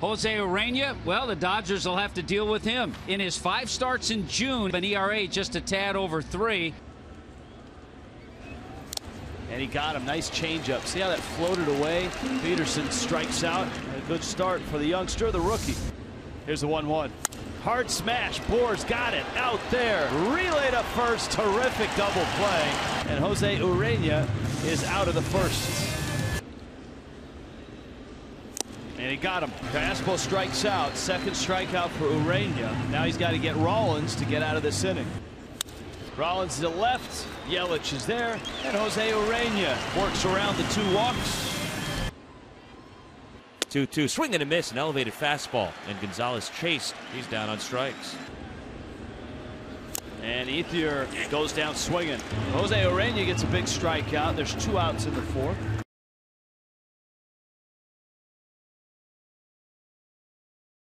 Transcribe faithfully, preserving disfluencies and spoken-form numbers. Jose Ureña, well, the Dodgers will have to deal with him. In his five starts in June, an E R A just a tad over three. And he got him. Nice changeup. See how that floated away? Peterson strikes out. A good start for the youngster, the rookie. Here's the one one. Hard smash. Boers got it out there. Relay to first. Terrific double play. And Jose Ureña is out of the first. And he got him. Castro strikes out. Second strikeout for Ureña. Now he's got to get Rollins to get out of this inning. Rollins to the left. Yelich is there. And Jose Ureña works around the two walks. two two. Swing and a miss. An elevated fastball. And Gonzalez chased. He's down on strikes. And Ethier goes down swinging. Jose Ureña gets a big strikeout. There's two outs in the fourth.